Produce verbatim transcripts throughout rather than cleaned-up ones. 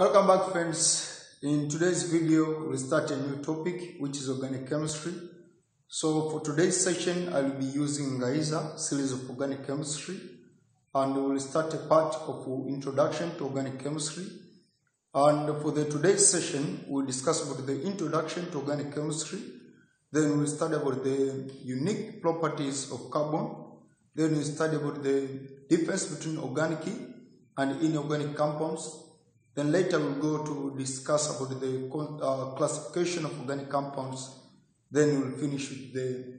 Welcome back, friends. In today's video we start a new topic, which is organic chemistry. So for today's session I will be using Ngaiza series of organic chemistry, and we will start a part of introduction to organic chemistry. And for the today's session we will discuss about the introduction to organic chemistry, then we will study about the unique properties of carbon, then we will study about the difference between organic and inorganic compounds. Then later we'll go to discuss about the uh, classification of organic compounds. Then we'll finish with the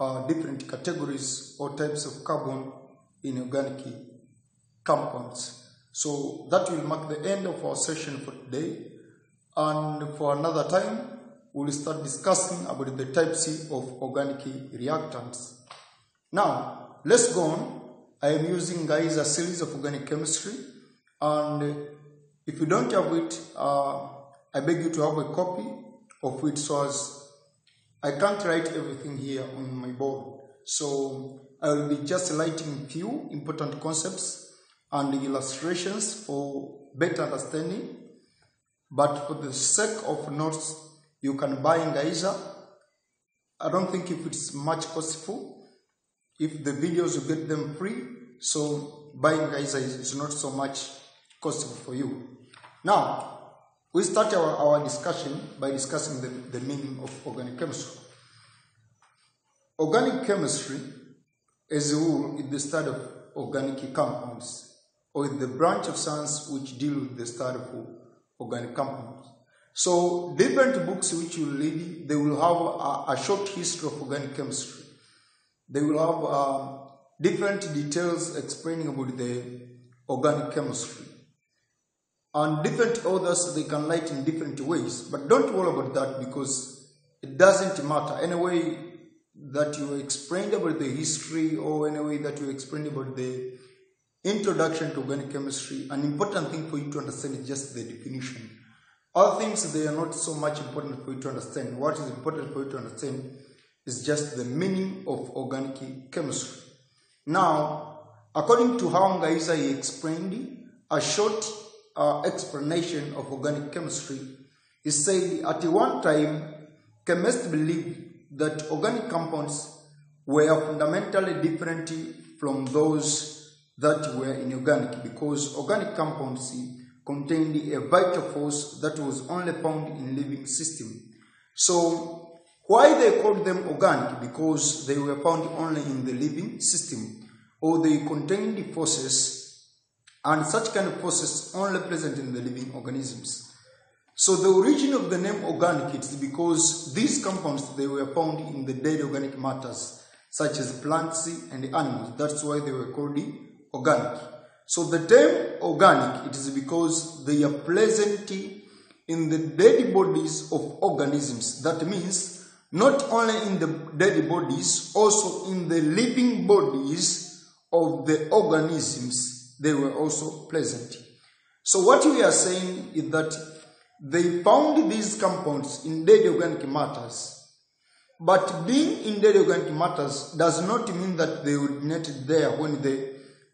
uh, different categories or types of carbon in organic compounds. So that will mark the end of our session for today. And for another time, we'll start discussing about the type C of organic reactants. Now, let's go on. I am using Ngaiza series of organic chemistry, and if you don't have it, uh, I beg you to have a copy of it, so as I can't write everything here on my board. So I will be just highlighting few important concepts and illustrations for better understanding. But for the sake of notes, you can buy Ngaiza. I don't think if it's much costful. If the videos, you get them free. So buying Ngaiza is, is not so much costful for you. Now, we start our, our discussion by discussing the, the meaning of organic chemistry. Organic chemistry, as a rule, is the study of organic compounds, or the branch of science which deal with the study of organic compounds. So, different books which you read, they will have a, a short history of organic chemistry. They will have uh, different details explaining about the organic chemistry. And different authors, they can write in different ways, but don't worry about that, because it doesn't matter. Any way that you explained about the history, or any way that you explained about the introduction to organic chemistry, an important thing for you to understand is just the definition. Other things, they are not so much important for you to understand. What is important for you to understand is just the meaning of organic chemistry. Now, according to how Ngaiza explained, a short Uh, explanation of organic chemistry is said at one time chemists believed that organic compounds were fundamentally different from those that were inorganic, because organic compounds contained a vital force that was only found in living systems. So why they called them organic? Because they were found only in the living system, or they contained forces, and such kind of forces only present in the living organisms. So the origin of the name organic is because these compounds, they were found in the dead organic matters such as plants and animals. That's why they were called organic. So the term organic, it is because they are present in the dead bodies of organisms. That means not only in the dead bodies, also in the living bodies of the organisms, they were also present. So what we are saying is that they found these compounds in dead organic matters, but being in dead organic matters does not mean that they originated there when the,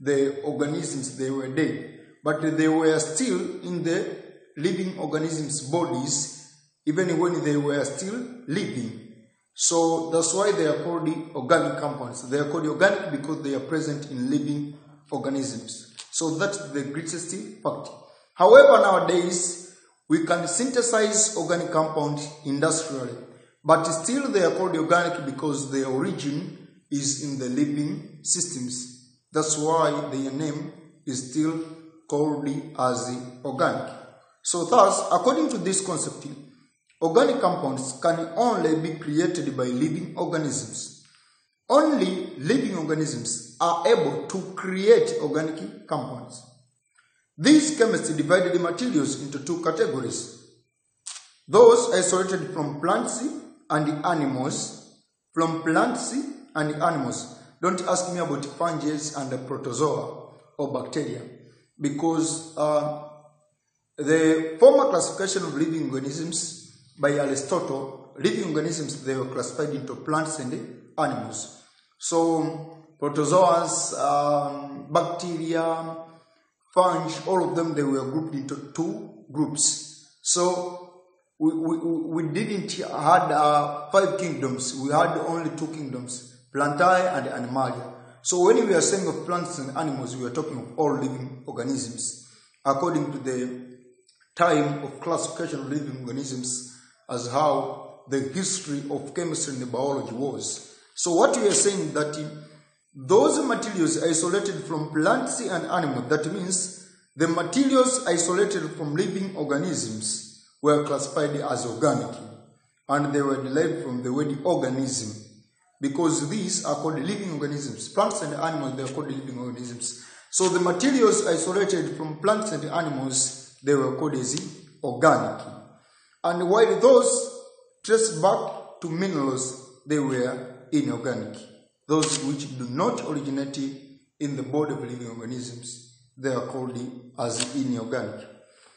the organisms, they were dead, but they were still in the living organisms' bodies, even when they were still living. So that's why they are called organic compounds. They are called organic because they are present in living organisms. So that's the greatest fact. However, nowadays we can synthesize organic compounds industrially, but still they are called organic because their origin is in the living systems. That's why their name is still called as organic. So thus, according to this concept, organic compounds can only be created by living organisms. Only living organisms are able to create organic compounds. These chemists divided the materials into two categories: those isolated from plants and animals. From plants and animals. Don't ask me about fungi and protozoa or bacteria, because uh, the former classification of living organisms by Aristotle, living organisms, they were classified into plants and animals. So protozoas, um, bacteria, fungi, all of them, they were grouped into two groups. So we, we, we didn't had uh, five kingdoms. We had only two kingdoms, Plantae and Animalia. So when we are saying of plants and animals, we are talking of all living organisms according to the time of classification of living organisms, as how the history of chemistry and biology was. So what we are saying that those materials isolated from plants and animals, that means the materials isolated from living organisms were classified as organic, and they were derived from the word organism, because these are called living organisms. Plants and animals, they are called living organisms. So the materials isolated from plants and animals, they were called as organic. And while those traced back to minerals, they were inorganic. Those which do not originate in the body of living organisms, they are called as inorganic.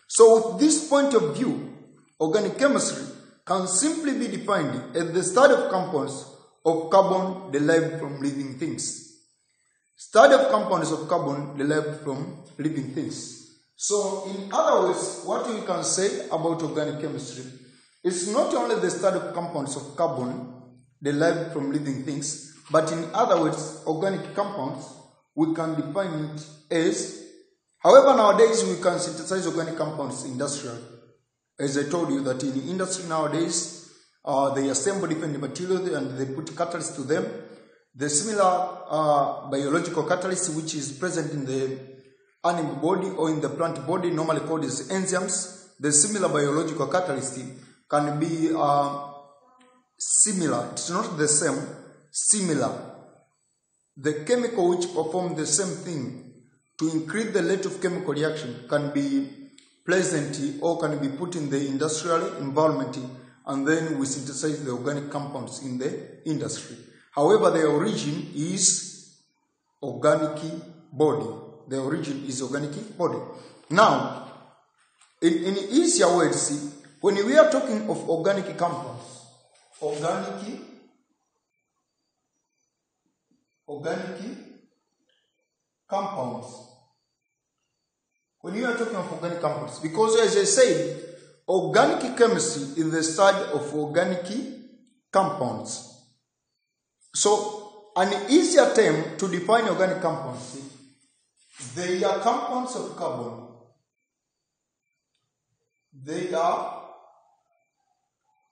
So with this point of view, organic chemistry can simply be defined as the study of compounds of carbon derived from living things. Study of compounds of carbon derived from living things. So in other words, what we can say about organic chemistry is not only the study of compounds of carbon derived from living things, but in other words, organic compounds, we can define it as, however nowadays we can synthesize organic compounds industrially. As I told you that in industry nowadays, Uh, they assemble different materials and they put catalysts to them. The similar uh, biological catalyst which is present in the animal body or in the plant body, normally called as enzymes, the similar biological catalyst can be uh, similar. It's not the same, similar. The chemical which performs the same thing to increase the rate of chemical reaction can be present or can be put in the industrial environment, and then we synthesize the organic compounds in the industry. However, their origin is organic body. The origin is organic body. Now, in, in easier words, when we are talking of organic compounds, organic, organic compounds, when we are talking of organic compounds, because as I said, organic chemistry is the study of organic compounds. So, an easier term to define organic compounds, they are compounds of carbon. They are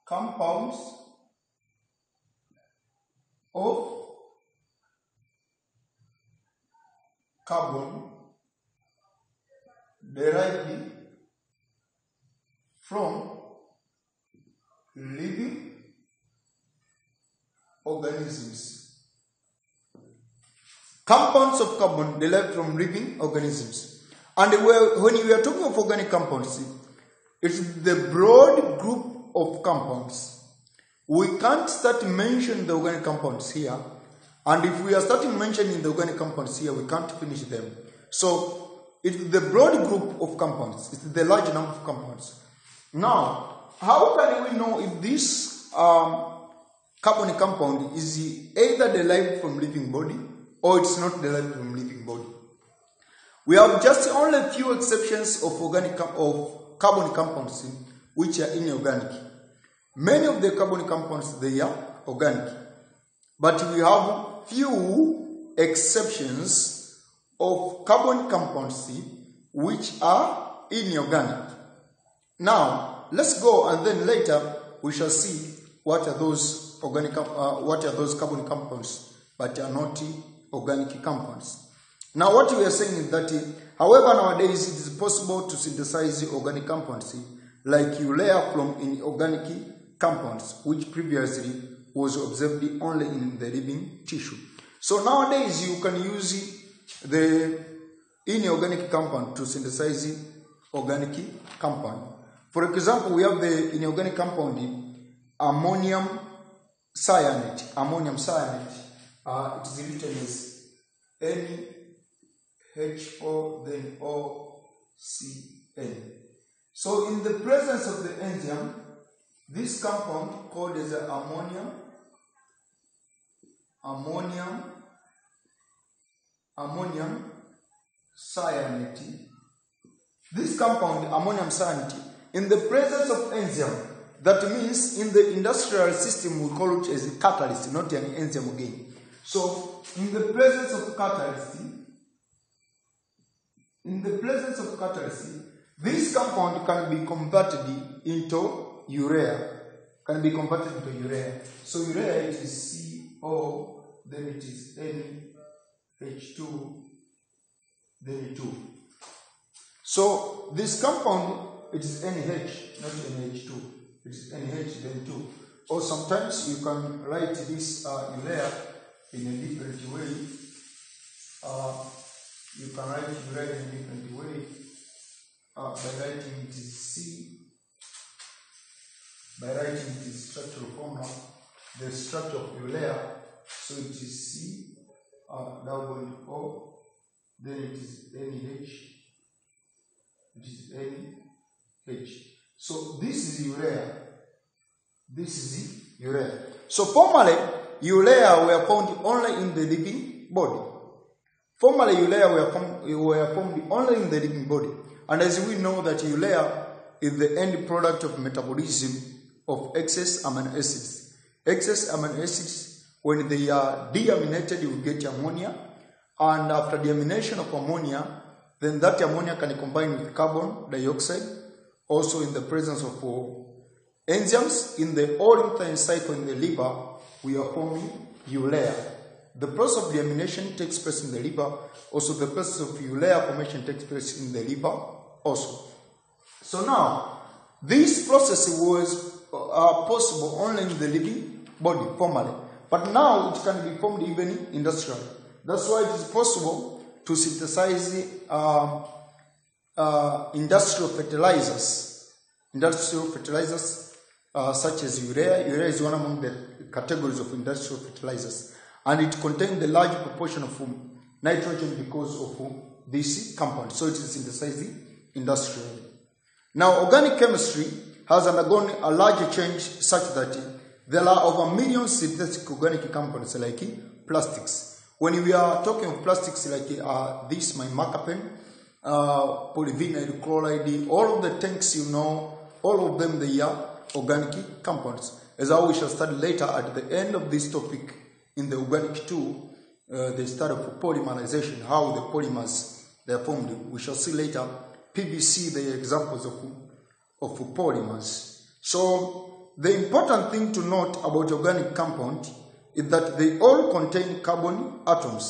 compounds of carbon derived from living organisms. Compounds of carbon derived from living organisms. And when we are talking of organic compounds, it's the broad group of compounds. We can't start mentioning the organic compounds here. And if we are starting mentioning the organic compounds here, we can't finish them. So it's the broad group of compounds. It's the large number of compounds. Now, how can we know if this um, carbonic compound is either derived from living body or it's not derived from living body? We have just only a few exceptions of organic of carbonic compounds which are inorganic. Many of the carbonic compounds, they are organic, but we have few exceptions of carbonic compounds which are inorganic. Now, let's go, and then later we shall see what are those organic, uh, what are those carbonic compounds but are not organic compounds. Now, what we are saying is that, however, nowadays it is possible to synthesize organic compounds like urea from inorganic compounds, which previously was observed only in the living tissue. So nowadays you can use the inorganic compound to synthesize organic compound. For example, we have the inorganic compound ammonium cyanate. Ammonium cyanate, uh, it is written as N H four, then O C N. So in the presence of the enzyme, this compound called as ammonium, ammonium, ammonium cyanate This compound, ammonium cyanide, in the presence of enzyme, that means in the industrial system we call it as a catalyst, not an enzyme again. So, in the presence of catalyst, in the presence of catalyst, this compound can be converted into urea. Can be converted into urea. So urea, it is C O, then it is N H two, then two. So this compound, it is N H, not N H two. It is N H, then two. Or sometimes you can write this uh, urea in a different way. Uh, you can write urea in a different way. Uh, by writing it is C, by writing the structural formula, the structure of urea, so it is C uh, double O, then it is N H, it is N H. So this is urea, this is urea. So formerly, urea were found only in the living body. Formerly, urea were, were found only in the living body. And as we know that urea is the end product of metabolism of excess amino acids. Excess amino acids, when they are deaminated, you get ammonia. And after deamination of ammonia, then that ammonia can combine with carbon dioxide, also in the presence of enzymes. In the Olin cycle in the liver, we are forming urea. The process of deamination takes place in the liver. Also, the process of urea formation takes place in the liver also. So now, this process was Uh, possible only in the living body formerly, but now it can be formed even industrially. That's why it is possible to synthesize uh, uh, industrial fertilizers, industrial fertilizers uh, such as urea. Urea is one among the categories of industrial fertilizers, and it contains the large proportion of nitrogen because of this compound. So it is synthesized industrially. Now, organic chemistry has undergone a large change such that there are over a million synthetic organic compounds like plastics. When we are talking of plastics like uh, this, my marker pen, uh, polyvinyl chloride, all of the tanks you know, all of them they are organic compounds. As I we shall study later at the end of this topic in the organic two, uh, the study of polymerization, how the polymers they are formed. We shall see later P V C, the examples of of polymers. So the important thing to note about organic compound is that they all contain carbon atoms,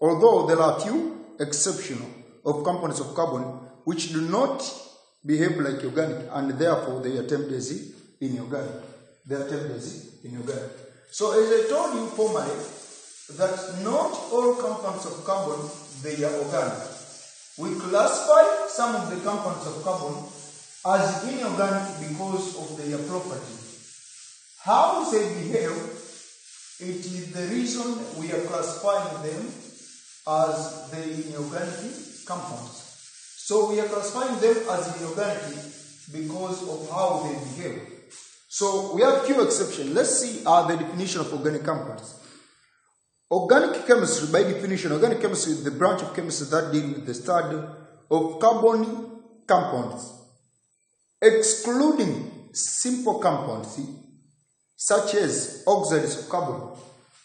although there are few exceptions of components of carbon which do not behave like organic, and therefore they are termed as inorganic. They are termed as inorganic. So as I told you formerly, that not all compounds of carbon they are organic. We classify some of the compounds of carbon as inorganic because of their property. How they behave, it is the reason we are classifying them as the inorganic compounds. So we are classifying them as inorganic because of how they behave. So we have few exceptions. Let's see uh, the definition of organic compounds. Organic chemistry, by definition, organic chemistry is the branch of chemistry that deals with the study of carbonic compounds, excluding simple compounds such as oxides of carbon.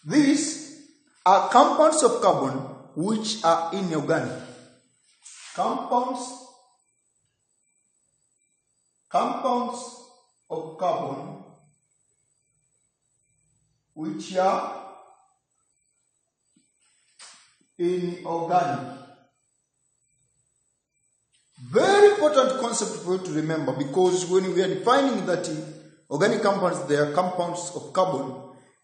These are compounds of carbon which are inorganic. Compounds, compounds of carbon which are inorganic. Very important concept for you to remember, because when we are defining that organic compounds, they are compounds of carbon,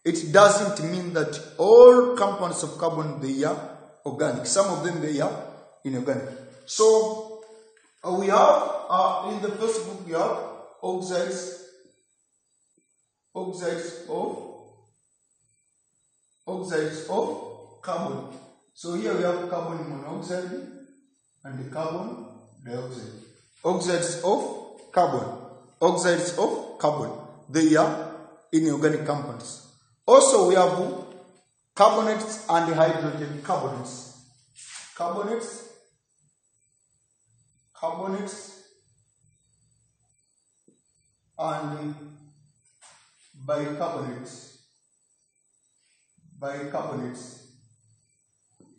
it doesn't mean that all compounds of carbon, they are organic. Some of them, they are inorganic. So, uh, we have, uh, in the first book, we have oxides, oxides of, oxides of carbon. So, here we have carbon monoxide and carbon dioxide. Oxides of carbon. Oxides of carbon. They are inorganic compounds. Also, we have carbonates and hydrogen carbonates. Carbonates components and bicarbonates. Bicarbonates.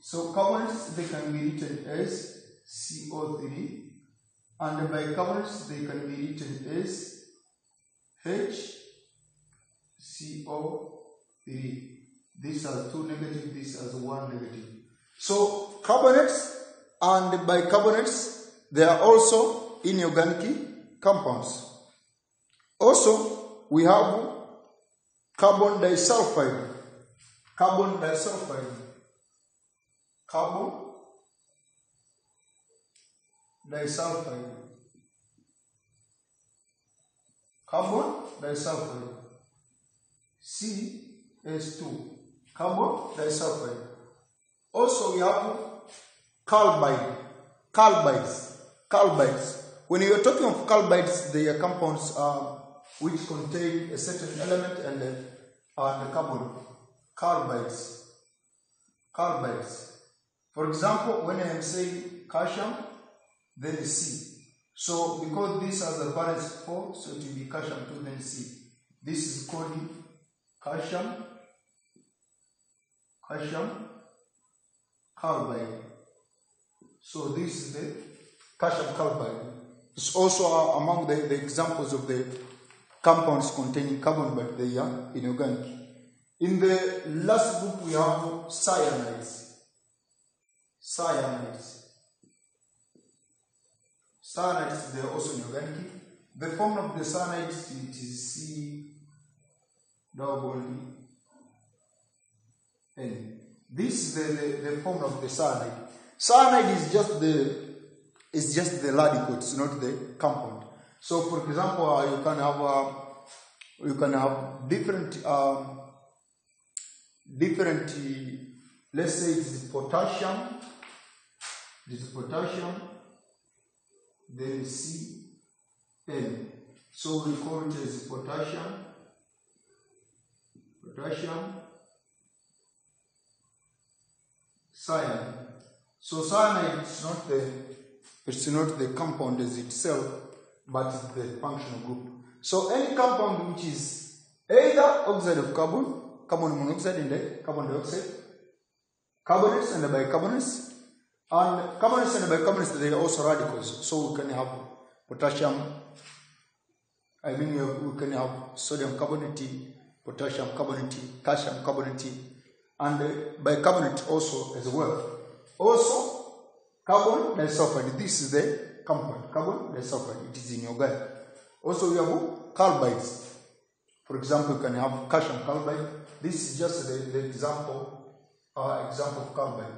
So carbonates, they can be written as C O three, and bicarbonates, they can be written as H C O three. These are two negative, these are one negative. So carbonates and bicarbonates, they are also inorganic compounds. Also, we have carbon disulfide. Carbon disulfide. Carbon disulfide. Carbon disulfide. C S two. Carbon disulfide. Also, we have carbide. Carbides. Carbides. When you are talking of carbides, they are compounds Uh, which contain a certain element and the, and the carbon. Carbides. Carbides. For example, when I am saying calcium, then the C. So because these are the parents four, so it will be calcium two, then C. This is called calcium, calcium carbide. So this is the calcium carbide. It's also among the, the examples of the compounds containing carbon, but they are inorganic. In the last group, we have cyanides. Cyanides. Cyanides, they are also inorganic. The form of the cyanides, it is C double N. This is the, the, the form of the cyanide. Cyanide is just the is just the radical, it's not the compound. So, for example, uh, you can have uh, you can have different uh, different. Uh, let's say it's potassium. This is potassium. Then C N. So we call it as potassium. Potassium cyanide. So cyanide is not the it's not the compound as itself, but the functional group. So any compound which is either oxide of carbon, carbon monoxide and the carbon dioxide, carbonates and the bicarbonates, and carbonates and the bicarbonates, they are also radicals. So we can have potassium, I mean we can have sodium carbonate, potassium carbonate, calcium carbonate, and bicarbonate also as well. Also carbon disulfide, this is the compound, carbon disulfide, it is in your gut. Also we have carbides. For example, you can have calcium carbide. This is just the, the example, uh, example of carbide.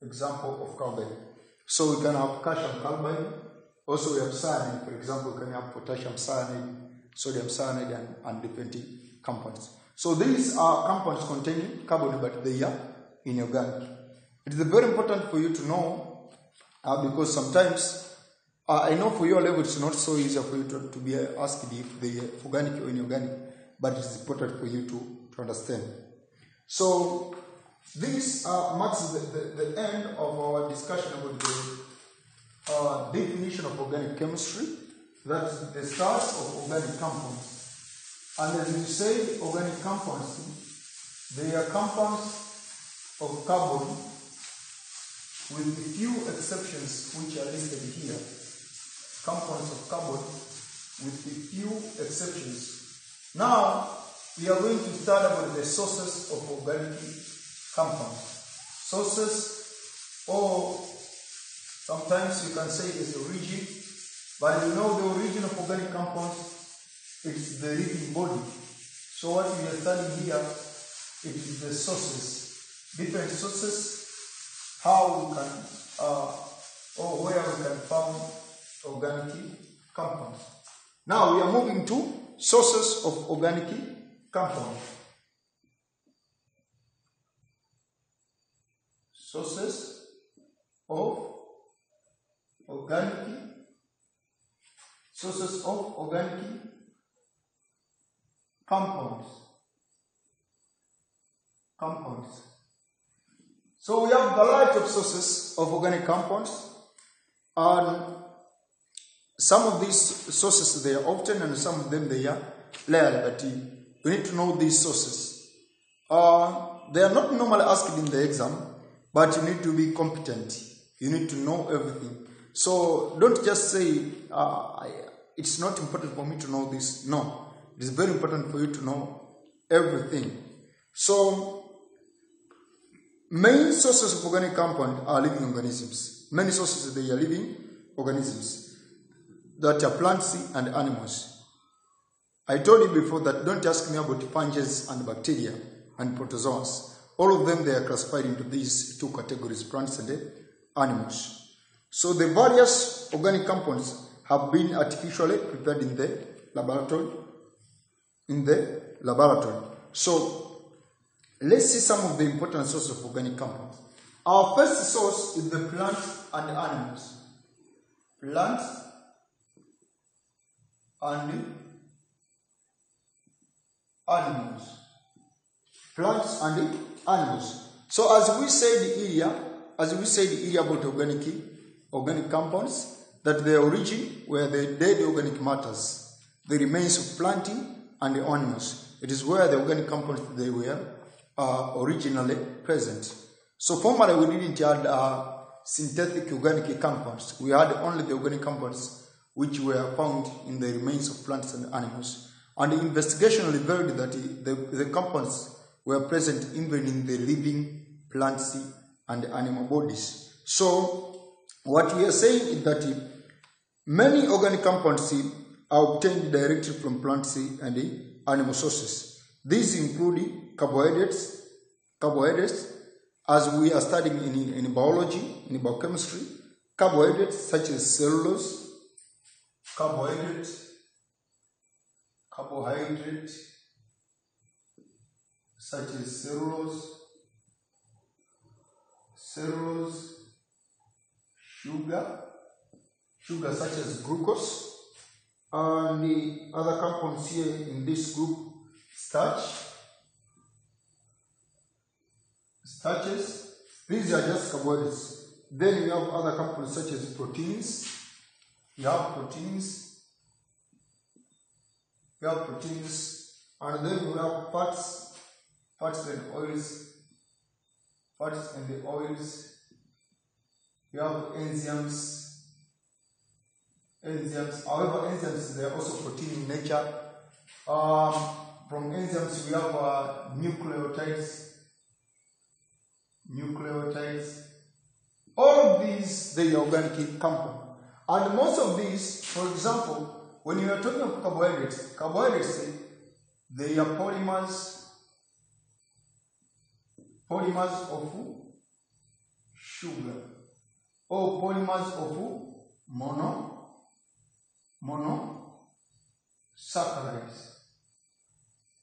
Example of carbide. So we can have calcium carbide. Also we have cyanide. For example, you can have potassium cyanide, sodium cyanide, and, and different compounds. So these are compounds containing carbon, but they are inorganic. It is very important for you to know, uh, because sometimes Uh, I know for your level it's not so easy for you to, to be asked if they are organic or inorganic, but it's important for you to, to understand. So this uh, marks the, the, the end of our discussion about the uh, definition of organic chemistry. That's the start of organic compounds. And as we say, organic compounds, they are compounds of carbon with the few exceptions which are listed here. Compounds of carbon with a few exceptions. Now we are going to start about the sources of organic compounds. Sources, or sometimes you can say it's origin, but you know the origin of organic compounds, it's the living body. So what we are studying here, it is the sources, different sources, how we can uh, or where we can find organic compounds. Now we are moving to sources of organic compounds. Sources of organic sources of organic compounds. Compounds. So we have a variety of sources of organic compounds, and Some of these sources they are often and some of them they are rare, but you need to know these sources. Uh, they are not normally asked in the exam, but you need to be competent. You need to know everything. So don't just say, uh, I, it's not important for me to know this. No, it is very important for you to know everything. So main sources of organic compound are living organisms. Many sources they are living organisms that are plants and animals. I told you before that don't ask me about fungi and bacteria and protozoans. All of them they are classified into these two categories, plants and animals. So the various organic compounds have been artificially prepared in the laboratory. In the laboratory. So let's see some of the important sources of organic compounds. Our first source is the plants and animals. Plants and animals. Plants and animals. So as we said earlier, as we said earlier about organic, organic compounds, that their origin were the dead organic matters, the remains of planting and the animals. It is where the organic compounds they were Uh, originally present. So formerly we didn't have uh, synthetic organic compounds. We had only the organic compounds which were found in the remains of plants and animals. And the investigation revealed that the, the, the compounds were present even in the living plants and animal bodies. So what we are saying is that many organic compounds are obtained directly from plants and animal sources. These include carbohydrates, carbohydrates, as we are studying in, in biology, in biochemistry, carbohydrates such as cellulose, carbohydrates, carbohydrates such as cellulose, cellulose, sugar, sugar such as glucose, and the other compounds here in this group, starch, starches. These are just carbohydrates. Then we have other compounds such as proteins. You have proteins. You have proteins. And then we have fats. Fats and oils. Fats and the oils. You have enzymes. Enzymes. However, enzymes, they are also protein in nature. Um, from enzymes, we have uh, nucleotides. Nucleotides, all of these they are organic compound, and most of these, for example, when you are talking of carbohydrates, carbohydrates they are polymers, polymers of sugar, or polymers of mono, monosaccharides,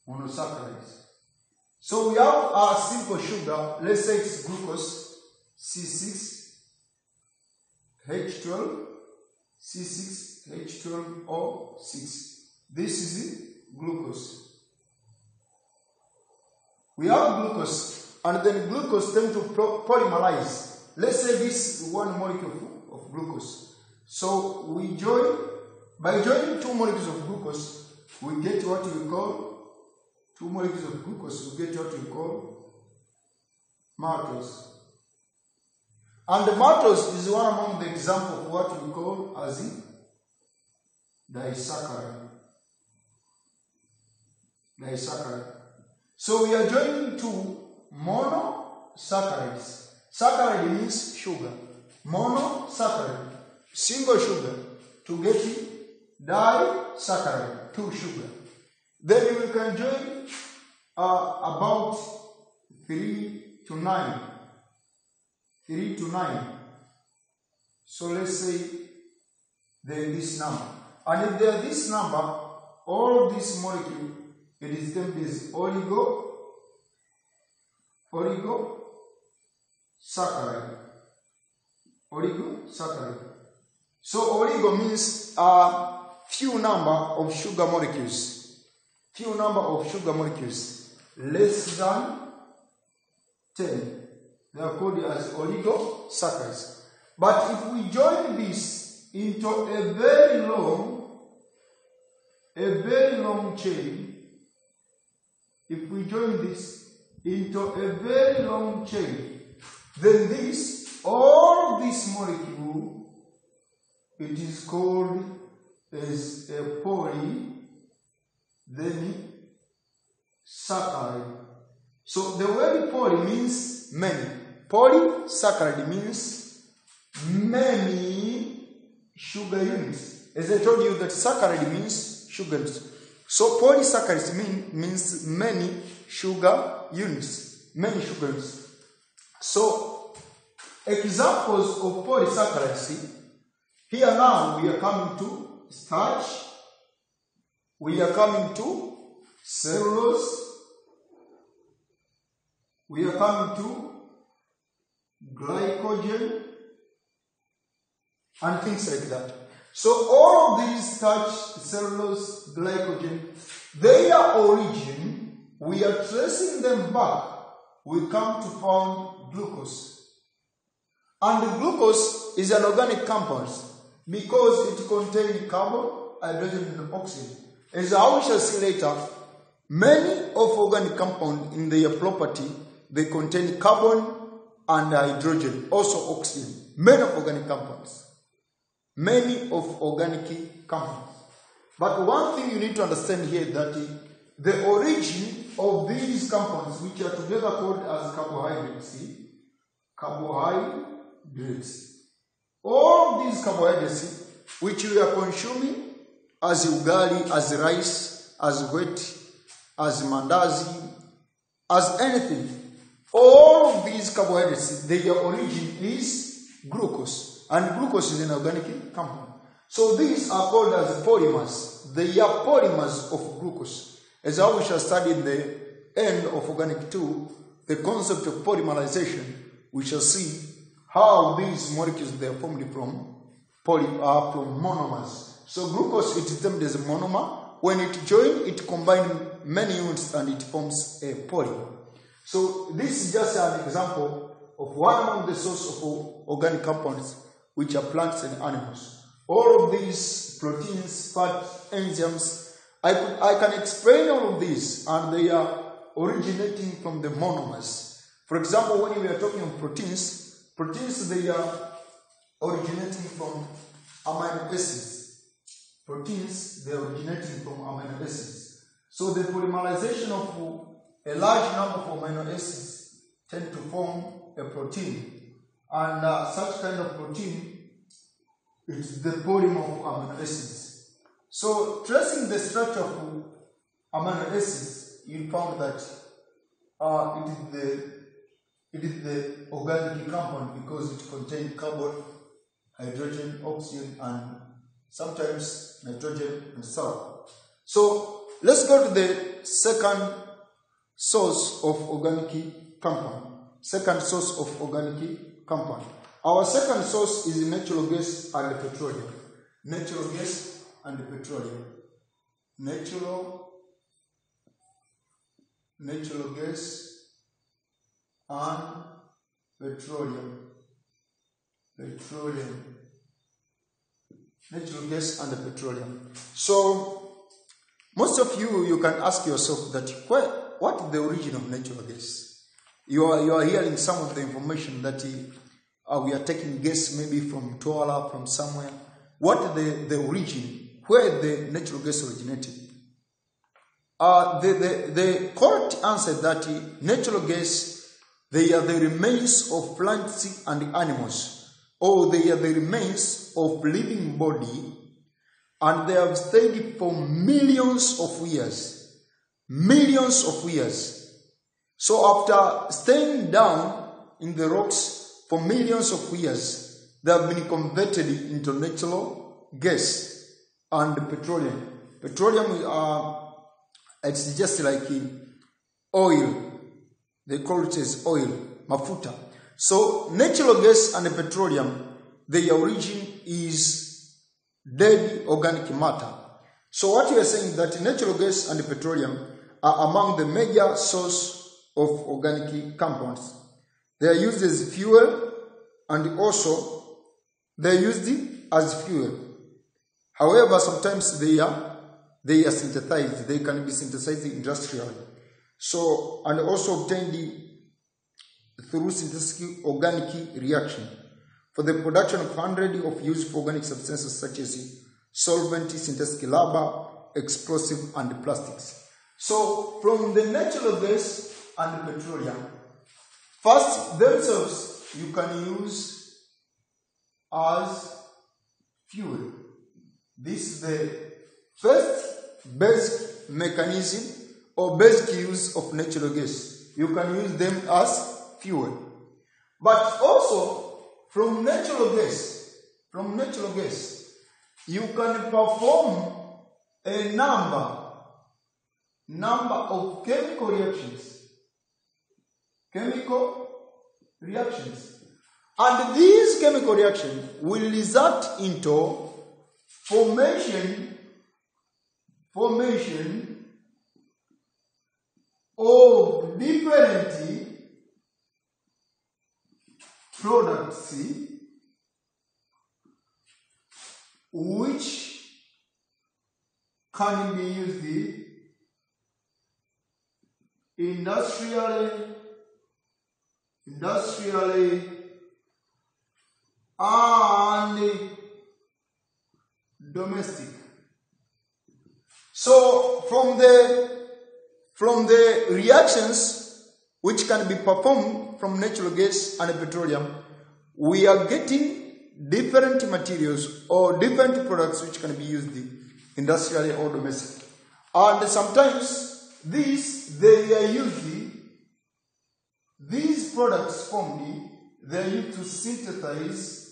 monosaccharides. So we have a simple sugar, let's say it's glucose, C six H twelve, C six H twelve O six. This is it, glucose. We have glucose, and then glucose tends to polymerize. Let's say this is one molecule of glucose. So we join, by joining two molecules of glucose, we get what we call two molecules of glucose, we get what we call maltose. And the maltose is one among the examples of what we call as in disaccharide. Disaccharide. So we are joining two monosaccharides. Saccharide means sugar. Monosaccharide, single sugar, to get disaccharide, two sugar. Then we can join uh, about three to nine. three to nine. So let's say there is this number. And if there is this number, all of this molecule, it is termed as oligo, oligosaccharide. Oligosaccharide. So oligo means a few number of sugar molecules. Few number of sugar molecules less than ten. They are called as oligosaccharides. But if we join this into a very long, a very long chain. If we join this into a very long chain, then this, all this molecule, it is called as a poly, then saccharide. So the word poly means many. Polysaccharide means many sugar units. As I told you that saccharide means sugar units. So polysaccharides mean, means many sugar units. Many sugar units. So examples of polysaccharides. Here now we are coming to starch. We are coming to cellulose. We are coming to glycogen and things like that. So all of these starch, cellulose, glycogen, their origin, we are tracing them back. We come to find glucose. And glucose is an organic compound because it contains carbon, hydrogen and oxygen. As I shall see later, many of organic compounds in their property, they contain carbon and hydrogen, also oxygen. Many of organic compounds. Many of organic compounds. But one thing you need to understand here that the origin of these compounds, which are together called as carbohydrates, see? Carbohydrates. All these carbohydrates which we are consuming as ugali, as rice, as wheat, as mandazi, as anything. All of these carbohydrates, their origin is glucose, and glucose is an organic compound. So these are called as polymers. They are polymers of glucose. As how we shall study in the end of Organic two, the concept of polymerization, we shall see how these molecules they are formed from poly, uh, from monomers. So glucose it is termed as a monomer. When it joins, it combines many units and it forms a polymer. So this is just an example of one of the sources of organic compounds, which are plants and animals. All of these proteins, fats, enzymes, I, could, I can explain all of these, and they are originating from the monomers. For example, when we are talking of proteins, proteins they are originating from amino acids. Proteins they are originating from amino acids. So the polymerization of a large number of amino acids tend to form a protein, and uh, such kind of protein is the polymer of amino acids. So tracing the structure of amino acids, you found that uh, it is the it is the organic compound because it contains carbon, hydrogen, oxygen, and sometimes nitrogen and sulfur. So let's go to the second source of organic compound. Second source of organic compound. Our second source is natural gas and petroleum. Natural gas and petroleum. Natural, natural gas and petroleum. Petroleum. Natural gas and petroleum. So, most of you, you can ask yourself that where what is the origin of natural gas? You are, you are hearing some of the information that uh, we are taking gas maybe from Twala, from somewhere. What is the, the origin? Where the natural gas originated? Uh, the, the, the correct answer that natural gas, they are the remains of plants and animals, or they are the remains of living body, and they have stayed for millions of years. Millions of years. So after staying down in the rocks for millions of years, they have been converted into natural gas and petroleum. Petroleum, uh, it's just like oil. They call it as oil, mafuta. So natural gas and petroleum, their origin is dead organic matter. So what you are saying that natural gas and petroleum are among the major source of organic compounds. They are used as fuel, and also they are used as fuel. However, sometimes they are they are synthesized. They can be synthesized industrially. So, and also obtained through synthetic organic reaction for the production of hundreds of useful organic substances such as solvent, synthetic rubber, explosive, and plastics. So, from the natural gas and petroleum, first themselves you can use as fuel. This is the first basic mechanism or basic use of natural gas. You can use them as fuel. But also from natural gas, from natural gas, you can perform a number number of chemical reactions, chemical reactions, and these chemical reactions will result into formation formation of different products which can be used industrially, industrially, and domestic. So from the from the reactions which can be performed from natural gas and petroleum, we are getting different materials or different products which can be used industrially or domestic. And sometimes these they are used, these products formed, they are used to synthesize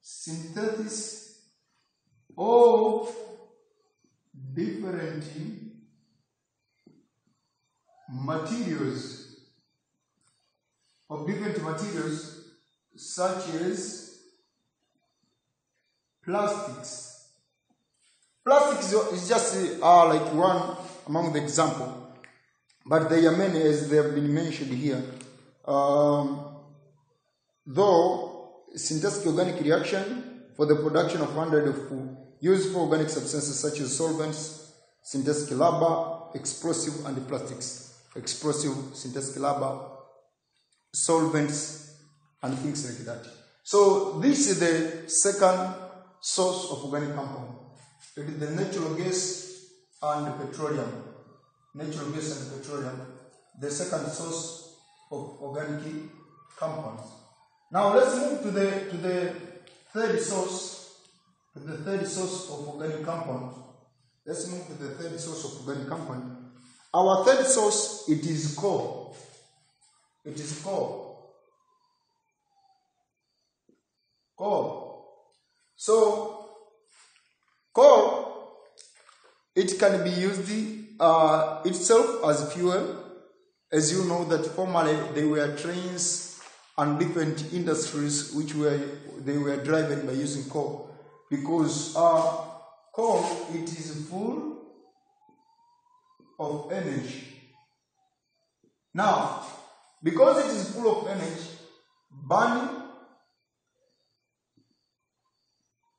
synthesis of different materials of different materials such as plastics. Plastics is just uh, like one among the example, but there are many as they have been mentioned here. Um, though synthetic organic reaction for the production of hundreds of useful organic substances such as solvents, synthetic rubber, explosive, and plastics. Explosive, synthetic rubber, solvents, and things like that. So this is the second source of organic compound. It is the natural gas and petroleum. Natural gas and petroleum, the second source of organic compounds. Now let's move to the to the third source, to the third source of organic compound. Let's move to the third source of organic compound. Our third source, it is coal. It is coal. Coal. So coal, it can be used uh, itself as fuel. As you know that formerly they were trains and different industries which were they were driven by using coal, because uh, coal, it is full of energy. Now, because it is full of energy, burning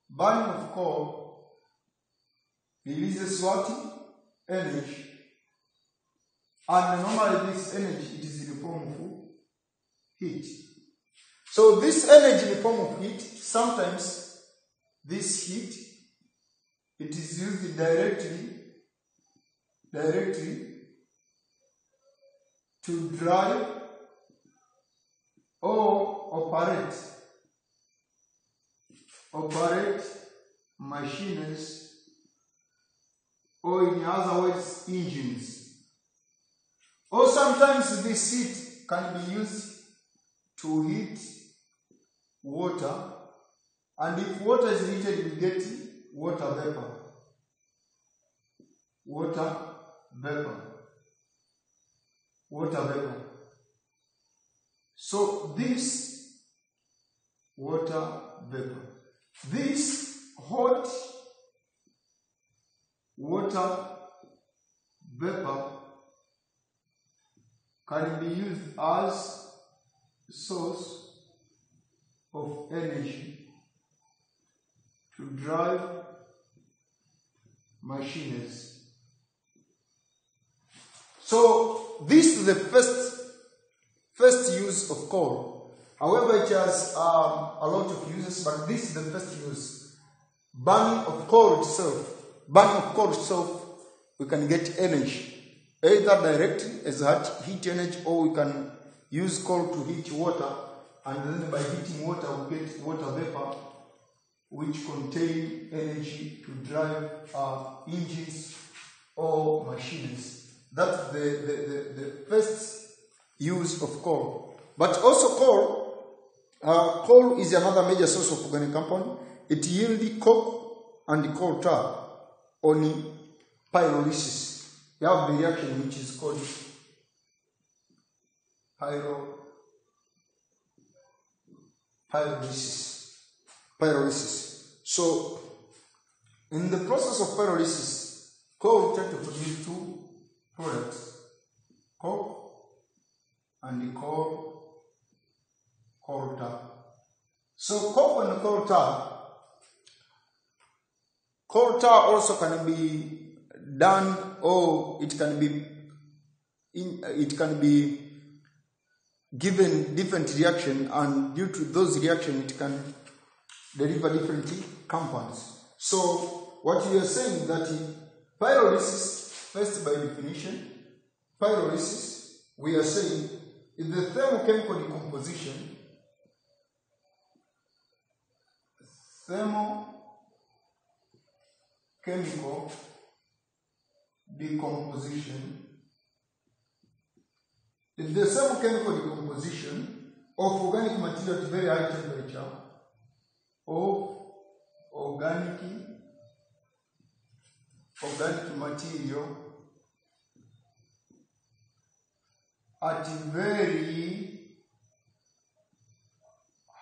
burning of coal releases what? Energy. And normally this energy, it is in the form of heat. So this energy in the form of heat, sometimes this heat, it is used directly, directly to drive or operate, operate machines, or in other words, engines. Or sometimes this heat can be used to heat water, and if water is heated, we get water vapor. Water vapor. Water vapor. So this water vapor, this hot water vapor can be used as source of energy to drive machines. So this is the first first use of coal. However, it has um, a lot of uses, but this is the first use. Burning of coal itself, burning of coal itself, we can get energy, either directly as heat energy, or we can use coal to heat water, and then by heating water we get water vapor, which contain energy to drive uh, engines or machines. That's the, the, the, the first use of coal. But also coal, uh, coal is another major source of organic compound. It yields coke and coal tar on pyrolysis. You have the reaction which is called pyro, pyrolysis. pyrolysis. So, in the process of pyrolysis, coal tends to produce two products, coke and coal, coal tar. So, coke and coal tar, coal tar also can be done, or it can be in, it can be given different reaction, and due to those reactions it can deliver different compounds. So what we are saying that pyrolysis, first by definition, pyrolysis, we are saying is the thermochemical decomposition, thermochemical decomposition, in the thermochemical decomposition of organic material at very high temperature, of organic, organic material at very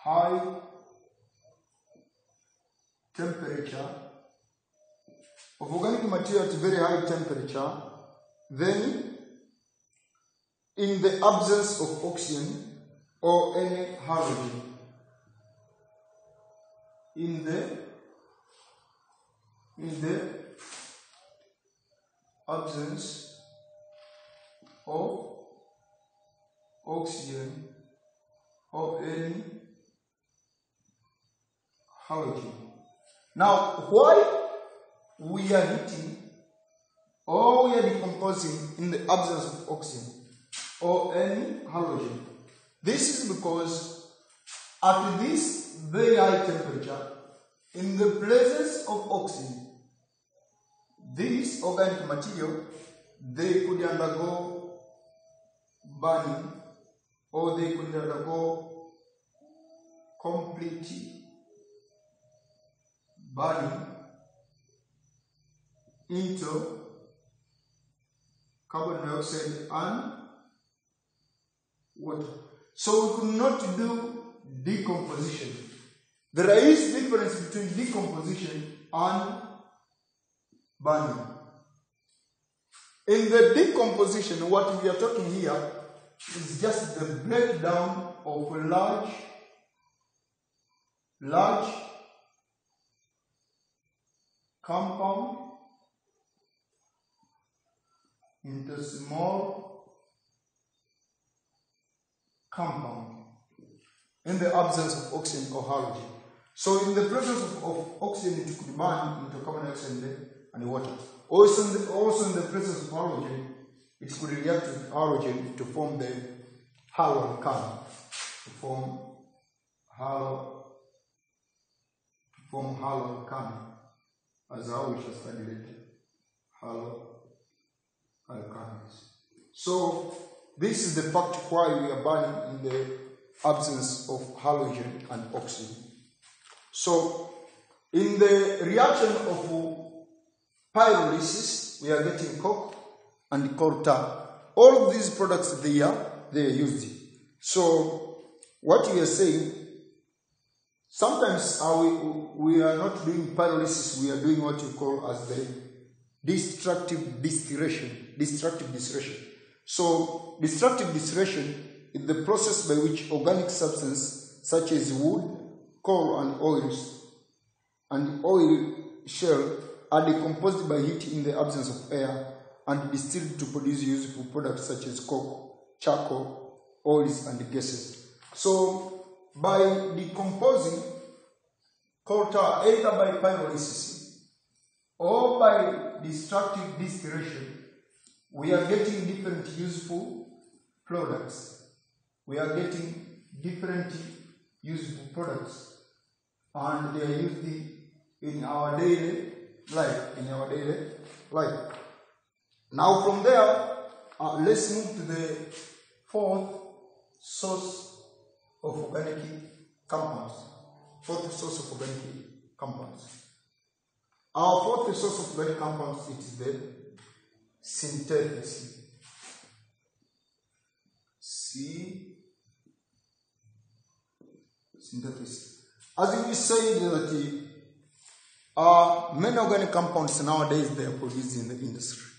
high temperature, of organic material at very high temperature, then in the absence of oxygen or any halogen, in the in the absence of oxygen or any halogen. Now, why we are heating or we are decomposing in the absence of oxygen or any halogen? This is because at this very high temperature, in the presence of oxygen, this organic material, they could undergo burning, or they could undergo complete burning into carbon dioxide and water. So we could not do decomposition. There is difference between decomposition and burning. In the decomposition, what we are talking here is just the breakdown of large, large compound into small compound in the absence of oxygen or halogen. So in the presence of, of oxygen, it could burn into carbon dioxide and water. Also in, the, also in the presence of halogen, it could react with halogen to form the haloalkane, to form halo, to form haloalkane, as how we shall study later, haloalkanes. So this is the fact why we are burning in the absence of halogen and oxygen. So, in the reaction of pyrolysis, we are getting coke and coal tar. All of these products, they are, they are used. So, what we are saying, sometimes are we, we are not doing pyrolysis, we are doing what you call as the destructive distillation. Destructive distillation. So, destructive distillation is the process by which organic substances such as wood, coal and oils and oil shell are decomposed by heat in the absence of air and distilled to produce useful products such as coke, charcoal, oils and gases. So by decomposing coal tar either by pyrolysis or by destructive distillation, we are getting different useful products. We are getting different useful products and they are used in our daily life, in our daily life. Now from there, uh, let's move to the fourth source of organic compounds. Fourth source of organic compounds. Our fourth source of organic compounds is the synthetic. See, synthetic. As we said that uh, many organic compounds nowadays they are produced in the industry.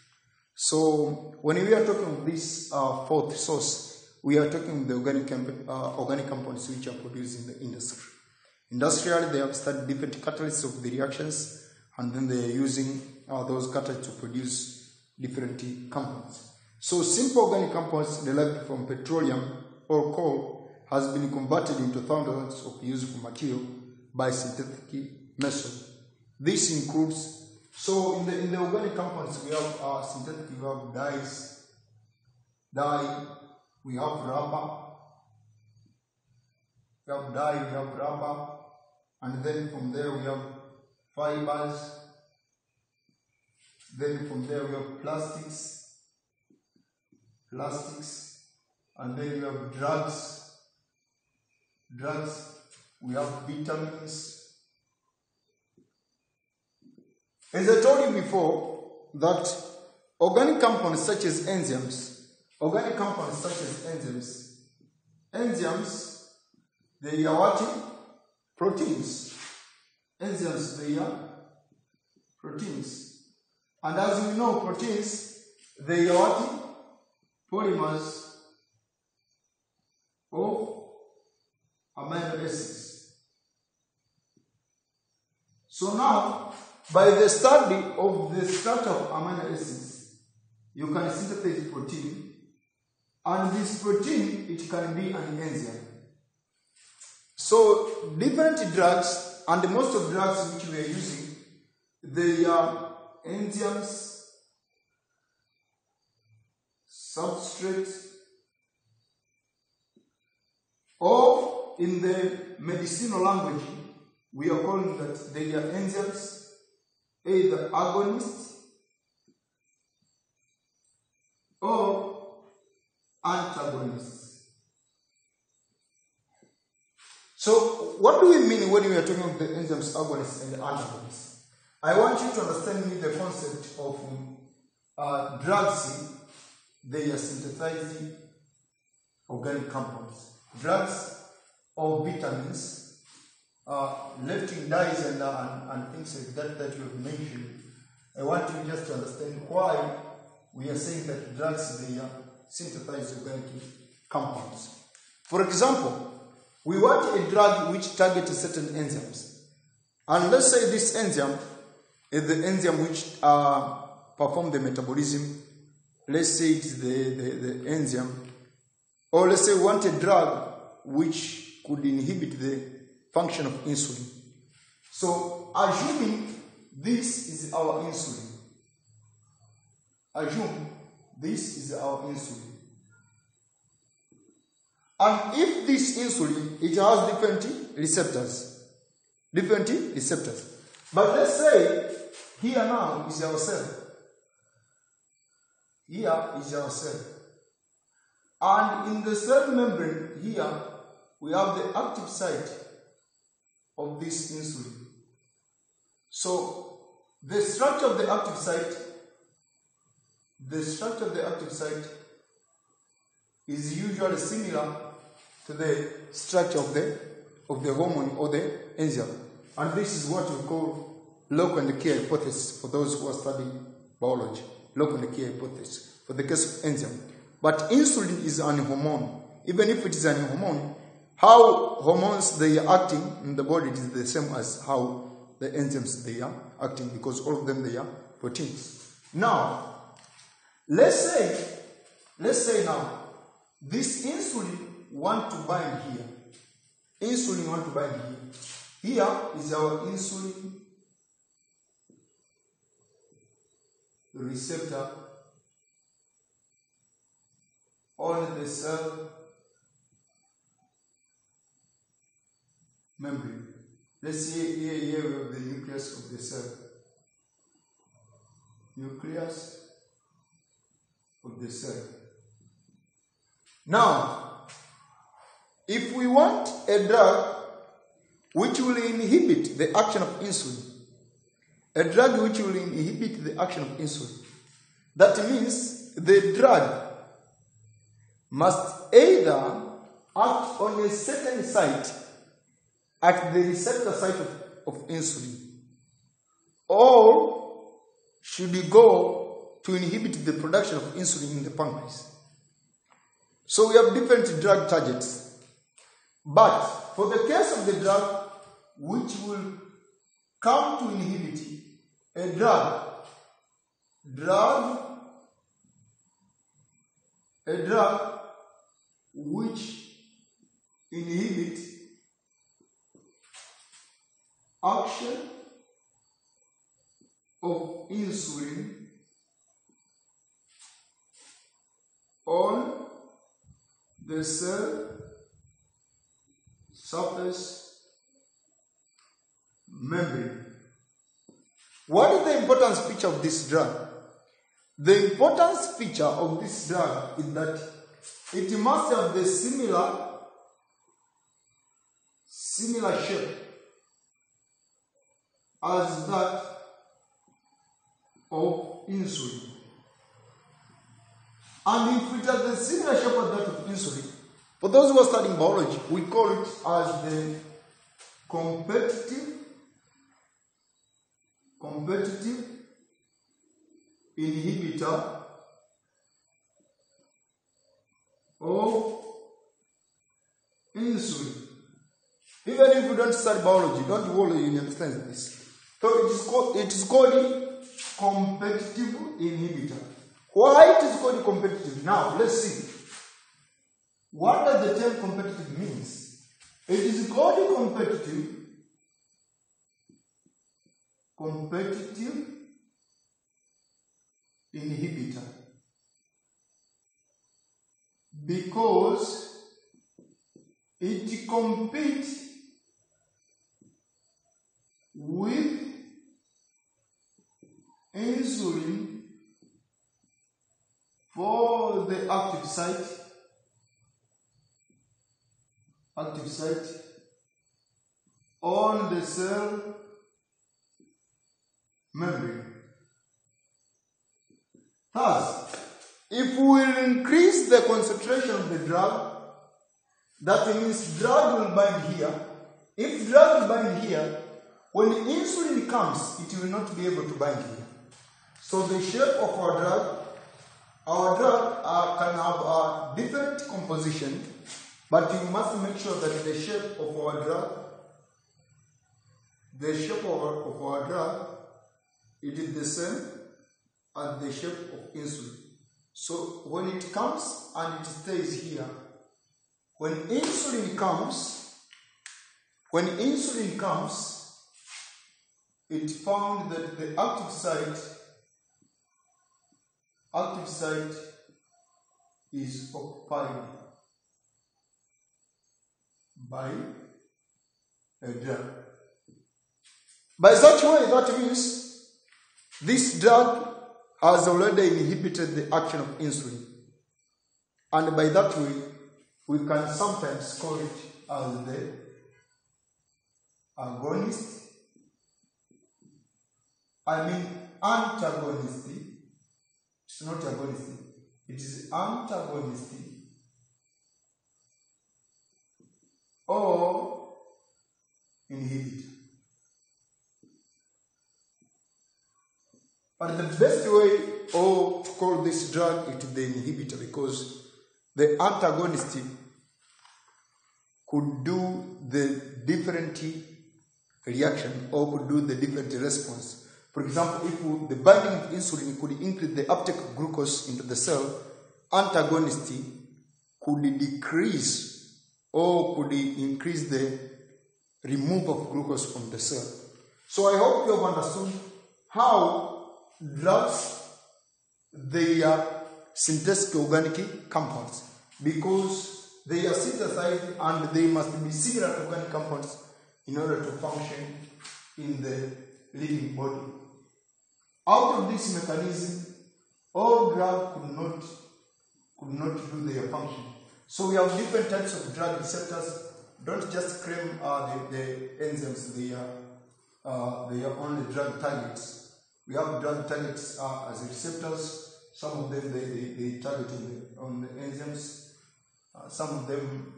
So when we are talking of this uh, fourth source, we are talking of the organic uh, organic compounds which are produced in the industry. Industrially, they have studied different catalysts of the reactions, and then they are using uh, those catalysts to produce different compounds. So simple organic compounds derived from petroleum or coal has been converted into thousands of useful material by synthetic method. This includes, so in the, in the organic compounds we have uh, synthetic, we have dyes, dye, we have rubber, we have dye, we have rubber, and then from there we have fibers, then from there we have plastics, plastics, and then we have drugs, drugs, we have vitamins. As I told you before, that organic compounds such as enzymes, organic compounds such as enzymes, enzymes, they are what? Proteins. Enzymes, they are proteins. And as we know, proteins, they are what? Polymers of amino acids. So now, by the study of the structure of amino acids, you can synthesize protein, and this protein, it can be an enzyme. So different drugs, and most of the drugs which we are using, they are enzymes, substrates, or in the medicinal language, we are calling that they are enzymes, either agonists or antagonists. So what do we mean when we are talking about the enzymes, agonists and antagonists? I want you to understand me the concept of uh, drugs. They are synthesizing organic compounds. Drugs or vitamins, Uh, lifting dyes and, uh, and, and things like that that you have mentioned. I want you just to understand why we are saying that drugs, they are synthesized organic compounds. For example, we want a drug which targets certain enzymes. And let's say this enzyme is the enzyme which uh, performs the metabolism. Let's say it's the, the, the enzyme. Or let's say we want a drug which could inhibit the function of insulin. So assuming this is our insulin, assume this is our insulin, and if this insulin, it has different receptors, different receptors, but let's say here now is our cell, here is our cell, and in the cell membrane here we have the active site of this insulin. So the structure of the active site, the structure of the active site is usually similar to the structure of the of the hormone or the enzyme. And this is what we call local and key hypothesis for those who are studying biology. Local and key hypothesis for the case of enzyme. But insulin is an hormone. Even if it is an hormone, how hormones they are acting in the body is the same as how the enzymes they are acting, because all of them they are proteins. Now, let's say, let's say now, this insulin want to bind here. Insulin want to bind here. Here is our insulin receptor on the cell membrane. Let's see here, here we have the nucleus of the cell. Nucleus of the cell. Now, if we want a drug which will inhibit the action of insulin, a drug which will inhibit the action of insulin, that means the drug must either act on a certain site at the receptor site of, of insulin, or should go to inhibit the production of insulin in the pancreas. So we have different drug targets, but for the case of the drug which will come to inhibit a drug, drug, a drug which inhibit action of insulin on the cell surface membrane. What is the importance feature of this drug? The importance feature of this drug is that it must have the similar, similar shape as that of insulin. And if it has the similar shape as that of insulin, for those who are studying biology, we call it as the competitive, competitive inhibitor of insulin. Even if you don't study biology, don't worry, you understand this. So it is called, it is called competitive inhibitor. Why it is called competitive? Now, let's see. What does the term competitive means? It is called competitive, competitive inhibitor, because it competes with insulin for the active site, active site on the cell membrane. Thus, if we will increase the concentration of the drug, that means drug will bind here. If drug will bind here, when insulin comes, it will not be able to bind here. So the shape of our drug, our drug uh, can have a different composition, but you must make sure that the shape of our drug, the shape of our, of our drug, it is the same as the shape of insulin. So when it comes and it stays here, when insulin comes, when insulin comes, it found that the active site active site is occupied by a drug. By such way, that means this drug has already inhibited the action of insulin, and by that way, we can sometimes call it as the agonist, I mean antagonist. It's not agonistic, it is antagonistic or inhibitor. But the best way or to call this drug it is the inhibitor, because the antagonist could do the different reaction or could do the different response. For example, if we, the binding of insulin could increase the uptake of glucose into the cell, antagonistic could decrease or could increase the removal of glucose from the cell. So I hope you have understood how drugs, they are synthetic organic compounds because they are synthesized and they must be similar to organic compounds in order to function in the living body. Out of this mechanism, all drugs could not could not do their function. So we have different types of drug receptors. Don't just claim uh, the, the enzymes, they are, uh, they are only drug targets. We have drug targets uh, as receptors. Some of them they, they, they target on the, on the enzymes, uh, some of them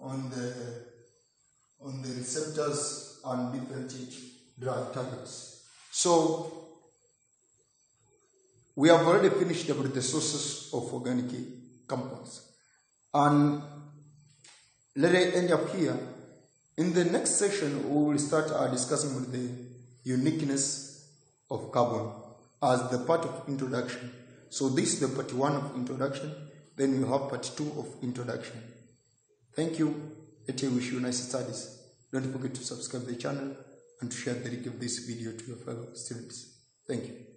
on the on the receptors and different drug targets. So we have already finished about the sources of organic compounds. And let it end up here. In the next section, we will start uh, discussing with the uniqueness of carbon as the part of introduction. So this is the part one of introduction. Then you have part two of introduction. Thank you. Let me wish you nice studies. Don't forget to subscribe to the channel and to share the link of this video to your fellow students. Thank you.